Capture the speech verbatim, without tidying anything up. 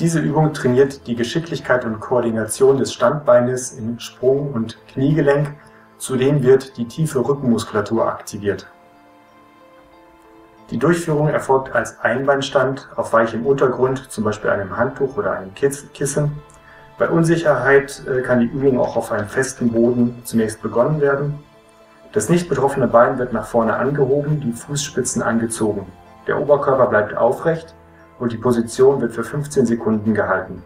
Diese Übung trainiert die Geschicklichkeit und Koordination des Standbeines im Sprung- und Kniegelenk. Zudem wird die tiefe Rückenmuskulatur aktiviert. Die Durchführung erfolgt als Einbeinstand auf weichem Untergrund, zum Beispiel einem Handtuch oder einem Kissen. Bei Unsicherheit kann die Übung auch auf einem festen Boden zunächst begonnen werden. Das nicht betroffene Bein wird nach vorne angehoben, die Fußspitzen angezogen. Der Oberkörper bleibt aufrecht und die Position wird für fünfzehn Sekunden gehalten.